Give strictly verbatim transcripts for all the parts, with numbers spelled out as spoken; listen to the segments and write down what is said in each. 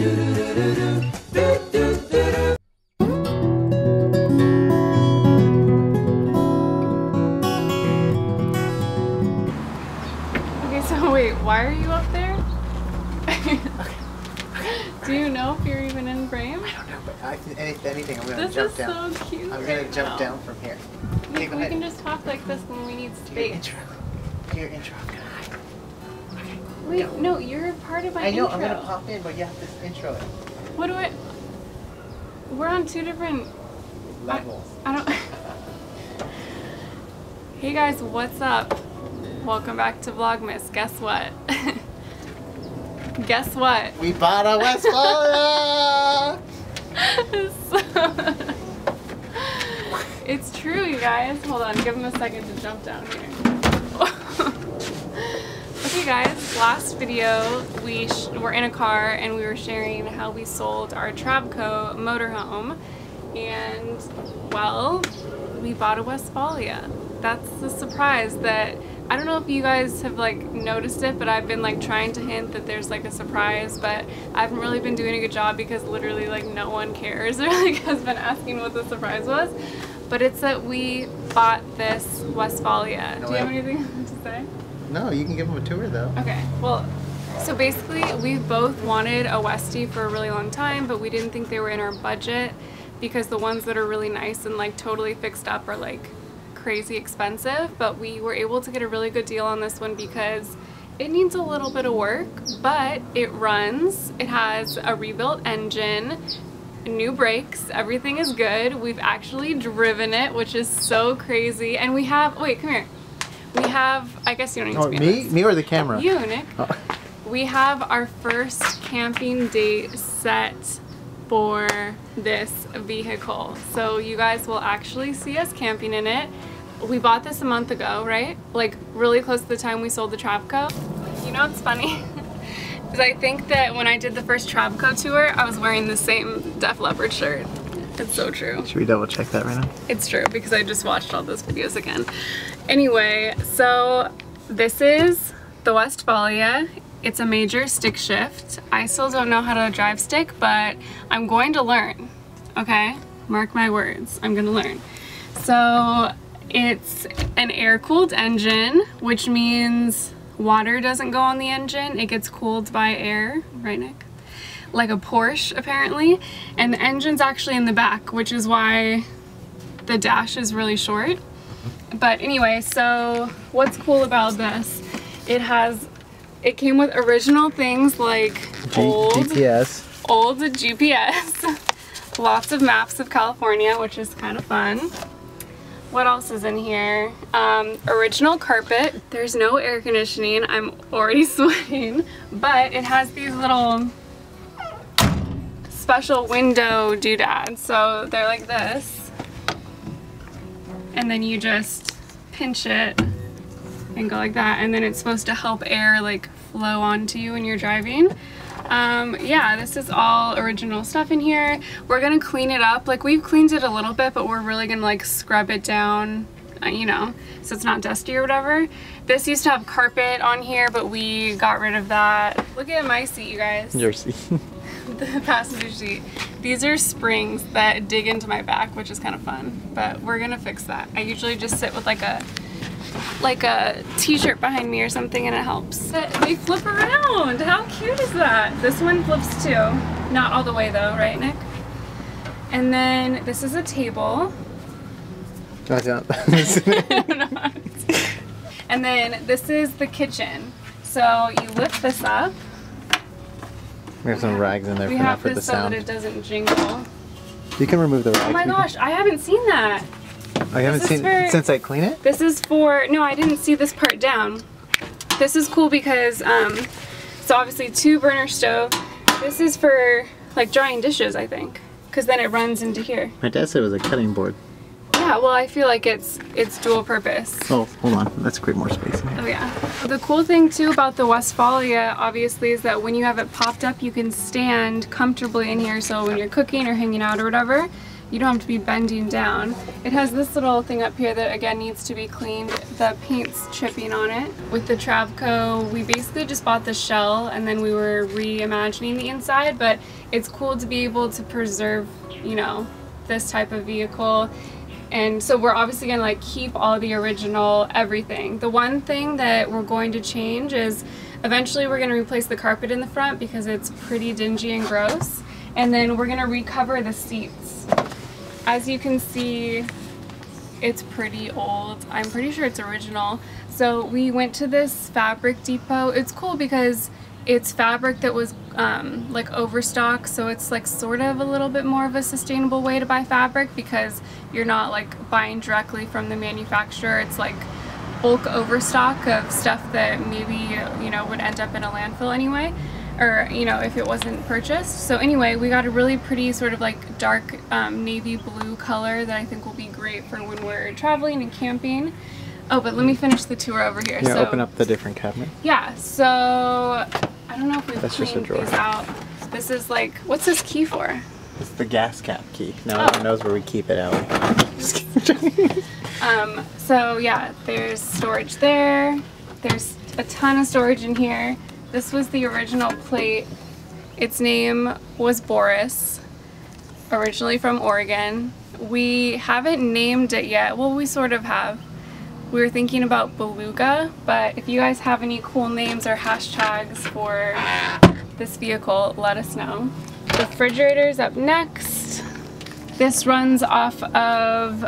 Okay, so wait, why are you up there? Okay. Do you know if you're even in frame? I don't know, but I, if anything, I'm gonna this jump down. This is so cute. I'm gonna right jump now. down from here. We, okay, we can just talk like this when we need space. Do your intro. Do your intro. Okay. Wait, go. No, you're a part of my intro. I know. Intro. I'm gonna pop in, but you have to intro it. What do I? We're on two different levels. I, I don't. Hey guys, what's up? Welcome back to Vlogmas. Guess what? Guess what? We bought a Westfalia! So, it's true, you guys. Hold on, give them a second to jump down here. Okay, guys, last video we sh were in a car and we were sharing how we sold our Travco motorhome, and well, we bought a Westfalia. That's the surprise that I don't know if you guys have like noticed it, but I've been like trying to hint that there's like a surprise, but I haven't really been doing a good job because literally like no one cares or like has been asking what the surprise was. But it's that we bought this Westfalia. No, Do you have anything to say? No, you can give them a tour though. Okay, well, so basically we both wanted a Westie for a really long time, but we didn't think they were in our budget because the ones that are really nice and like totally fixed up are like crazy expensive, but we were able to get a really good deal on this one because it needs a little bit of work, but it runs, it has a rebuilt engine, new brakes, everything is good. We've actually driven it, which is so crazy, and we have, wait, come here, we have, I guess you don't need oh, to be me? me or the camera? You, Nick. Oh. We have our first camping date set for this vehicle, so you guys will actually see us camping in it. We bought this a month ago, right? Like really close to the time we sold the Travco. You know what's funny? Because I think that when I did the first Travco tour, I was wearing the same Def Leppard shirt. It's so true. Should we double check that right now? It's true because I just watched all those videos again. Anyway, so this is the Westfalia. It's a major stick shift. I still don't know how to drive stick, but I'm going to learn, okay? Mark my words, I'm gonna learn. So it's an air-cooled engine, which means water doesn't go on the engine. It gets cooled by air, right, Nick? Like a Porsche, apparently. And the engine's actually in the back, which is why the dash is really short. But anyway, so what's cool about this? It has, it came with original things like G old G P S. Old G P S. Lots of maps of California, which is kind of fun. What else is in here? Um, original carpet. There's no air conditioning. I'm already sweating, but it has these little special window doodads. So they're like this, and then you just pinch it and go like that, and then it's supposed to help air like flow onto you when you're driving. Um, yeah, this is all original stuff in here. We're gonna clean it up. Like we've cleaned it a little bit, but we're really gonna like scrub it down, you know, so it's not dusty or whatever. This used to have carpet on here, but we got rid of that. Look at my seat, you guys. Your seat. The passenger seat. These are springs that dig into my back, which is kind of fun, but we're gonna fix that. I usually just sit with like a like a t-shirt behind me or something and it helps. They flip around, how cute is that? This one flips too, not all the way though, right Nick? And then this is a table. I don't. No, and then this is the kitchen. So you lift this up. We have some rags in there we for now for the sound. We have this so that it doesn't jingle. You can remove the rags. Oh my gosh, I haven't seen that. I haven't seen it since I clean it? This is for, no, I didn't see this part down. This is cool because, um, so obviously two burner stove. This is for like drying dishes, I think, because then it runs into here. My dad said it was a cutting board. Yeah, well, I feel like it's it's dual purpose. Oh, hold on, let's create more space in here. Oh yeah. The cool thing too about the Westfalia, obviously, is that when you have it popped up, you can stand comfortably in here. So when you're cooking or hanging out or whatever, you don't have to be bending down. It has this little thing up here that again needs to be cleaned, the paint's chipping on it. With the Travco, we basically just bought the shell and then we were reimagining the inside, but it's cool to be able to preserve, you know, this type of vehicle. And so we're obviously gonna like keep all the original everything. The one thing that we're going to change is eventually we're gonna replace the carpet in the front because it's pretty dingy and gross. And then we're gonna recover the seats. As you can see, it's pretty old. I'm pretty sure it's original. So we went to this fabric depot. It's cool because it's fabric that was um, like overstock, so it's like sort of a little bit more of a sustainable way to buy fabric because you're not like buying directly from the manufacturer. It's like bulk overstock of stuff that maybe, you know, would end up in a landfill anyway, or, you know, if it wasn't purchased. So anyway, we got a really pretty sort of like dark um, navy blue color that I think will be great for when we're traveling and camping. Oh, but let me finish the tour over here. Yeah, so, open up the different cabinet. Yeah, so I don't know if we've That's cleaned just a these out. This is like, what's this key for? It's the gas cap key. No oh. one knows where we keep it, Ellie. Just kidding. Um, so yeah, there's storage there. There's a ton of storage in here. This was the original plate. Its name was Boris, originally from Oregon. We haven't named it yet. Well, we sort of have. We were thinking about Beluga, but if you guys have any cool names or hashtags for this vehicle, let us know. The refrigerator's up next. This runs off of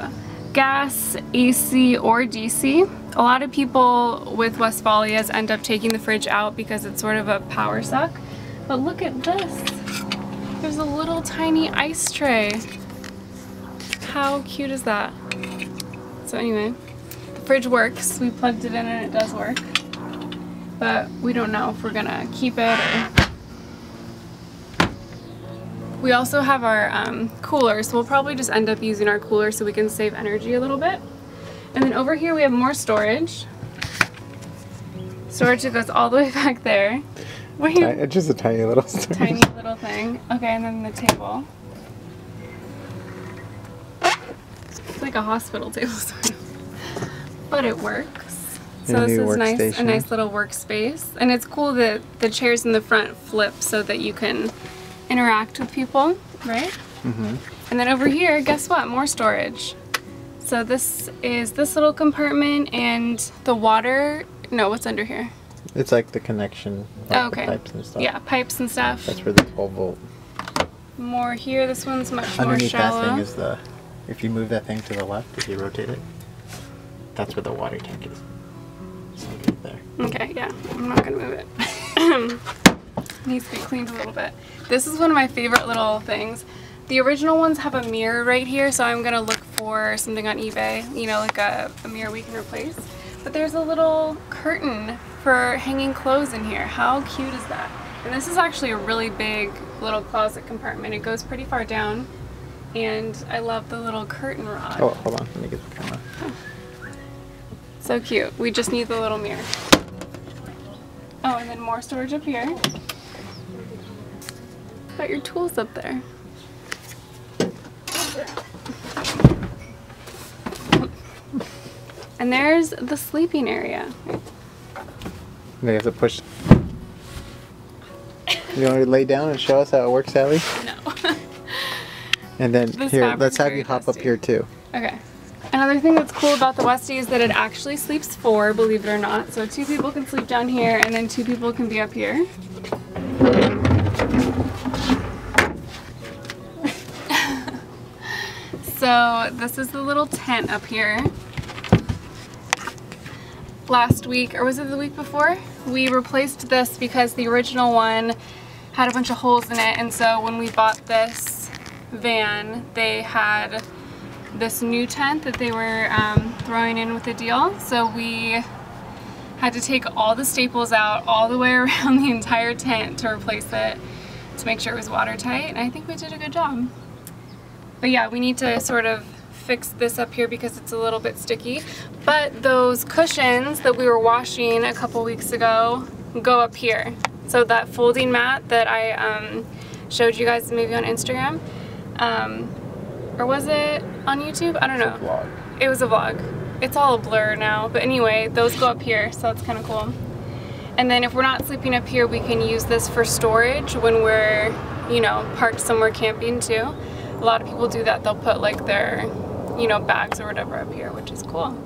gas, A C, or D C. A lot of people with Westfalias end up taking the fridge out because it's sort of a power suck. But look at this. There's a little tiny ice tray. How cute is that? So anyway. Fridge works. We plugged it in and it does work, but we don't know if we're gonna keep it or... We also have our um, cooler, so we'll probably just end up using our cooler so we can save energy a little bit. And then over here we have more storage. Storage that goes all the way back there. Wait, it's just a tiny little storage. Tiny little thing. Okay, and then the table. It's like a hospital table sort of. But it works. So this is nice, a nice little workspace. And it's cool that the chairs in the front flip so that you can interact with people, right? Mm-hmm. And then over here, guess what? More storage. So this is this little compartment and the water, no, what's under here? It's like the connection, like oh, okay. the pipes and stuff. Yeah, pipes and stuff. That's for the twelve volt. More here, this one's much more shallow. Underneath that thing is the, if you move that thing to the left, if you rotate it, that's where the water tank is. So right there. Okay, yeah, I'm not gonna move it. It needs to be cleaned a little bit. This is one of my favorite little things. The original ones have a mirror right here, so I'm gonna look for something on eBay, you know, like a, a mirror we can replace. But there's a little curtain for hanging clothes in here. How cute is that? And this is actually a really big little closet compartment. It goes pretty far down, and I love the little curtain rod. Oh, hold on, let me get the camera. Oh. So cute. We just need the little mirror. Oh, and then more storage up here. Got your tools up there. And there's the sleeping area. They have to push. You want to lay down and show us how it works, Allie? No. And then this here, let's have you hop dusty. Up here too. Okay. Another thing that's cool about the Westie is that it actually sleeps four, believe it or not. So two people can sleep down here and then two people can be up here. So this is the little tent up here. Last week, or was it the week before? We replaced this because the original one had a bunch of holes in it. And so when we bought this van, they had this new tent that they were um, throwing in with the deal. So we had to take all the staples out all the way around the entire tent to replace it to make sure it was watertight, and I think we did a good job. But yeah, we need to sort of fix this up here because it's a little bit sticky. But those cushions that we were washing a couple weeks ago go up here. So that folding mat that I um, showed you guys maybe on Instagram, um, or was it on YouTube? I don't know. It was a vlog. It was a vlog. it's all a blur now, but anyway, those go up here, so it's kind of cool. And then if we're not sleeping up here, we can use this for storage when we're, you know, parked somewhere camping too. A lot of people do that. They'll put like their, you know, bags or whatever up here, which is cool.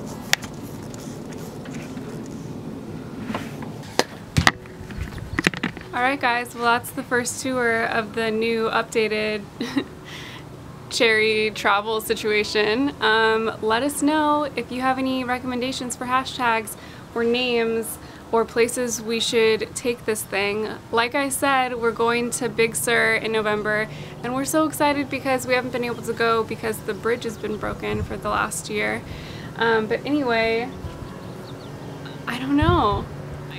All right guys, well that's the first tour of the new updated Cherry travel situation. Um, let us know if you have any recommendations for hashtags or names or places we should take this thing. Like I said, we're going to Big Sur in November, and we're so excited because we haven't been able to go because the bridge has been broken for the last year. Um, but anyway, I don't know.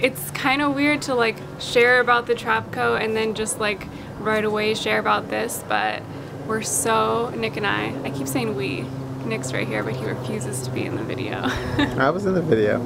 It's kind of weird to like share about the Travco and then just like right away share about this, but we're so, Nick and I, I keep saying we. Nick's right here, but he refuses to be in the video. I was in the video.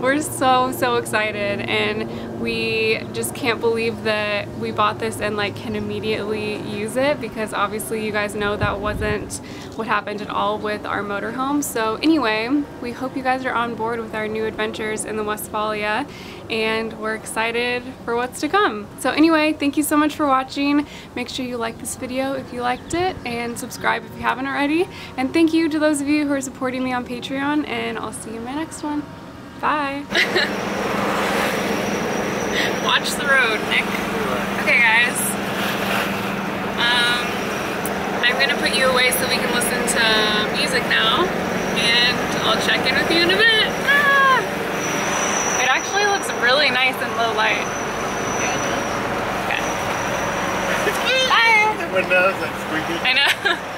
We're so, so excited, and we just can't believe that we bought this and like can immediately use it, because obviously you guys know that wasn't what happened at all with our motorhome. So anyway, we hope you guys are on board with our new adventures in the Westfalia, and we're excited for what's to come. So anyway, thank you so much for watching. Make sure you like this video if you liked it, and subscribe if you haven't already. And thank you to those of you who are supporting me on Patreon, and I'll see you in my next one. Bye. Watch the road, Nick. Okay guys, um, I'm going to put you away so we can listen to music now, and I'll check in with you in a bit. Ah! It actually looks really nice in low light. Okay. Bye. The window's like squeaky. I know.